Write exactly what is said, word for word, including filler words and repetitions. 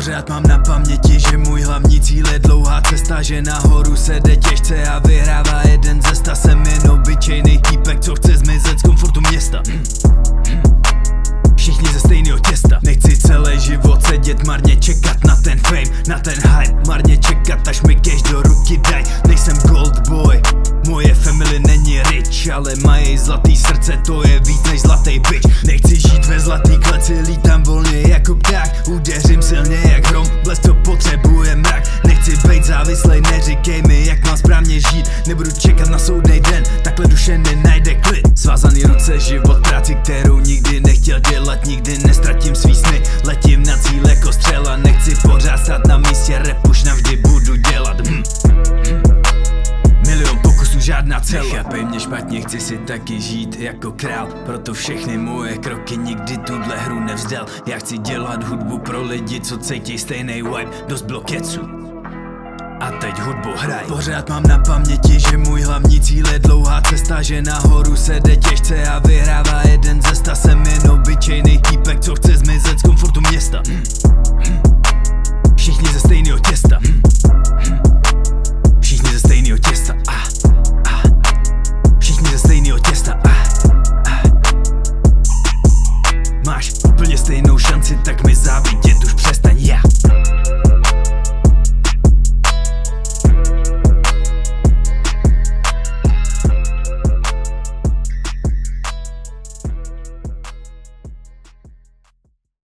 pořád mám na paměti, že můj hlavní cíl je dlouhá cesta, že nahoru se jde těžce a vyhrává jeden ze sta. Jsem jen obyčejnej týpek, co chce zmizet z komfortu města. Všichni ze stejného těsta. Nechci celý život sedět marně, čekat na ten fame, na ten hype, marně čekat, až mi cash do ruky daj. Nejsem gold boy, moje family není rich, ale mají zlatý srdce, to je víc než zlatý bitch. Nechci žít ve zlatý kleci, lítám volně jako pták, udeřím silně jak hrom, blesk to potřebuje mrak. Nechci bejt závislej, neříkej mi, jak mám správně žít, nebudu čekat na soudnej den, takhle duše nenajde klid. Svázaný ruce, život, práci, kterou nikdy nechtěl dělat, nikdy nestratím svý sny, letím na cíl jako střela, nechci pořád stát na místě, rap už navždy budu dělat. hm. Žádná celo. Nechápej mě špatně, chci si taky žít jako král, proto všechny moje kroky nikdy tuhle hru nevzdal. Já chci dělat hudbu pro lidi, co cítí stejnej vibe, dost bylo keců a teď hudbu hraj. Pořád mám na paměti, že můj hlavní cíl je dlouhá cesta, že nahoru se jde těžce a vyhrává jeden ze sta. Jsem jen obyčejnej týpek, co chce zmizet z komfortu města.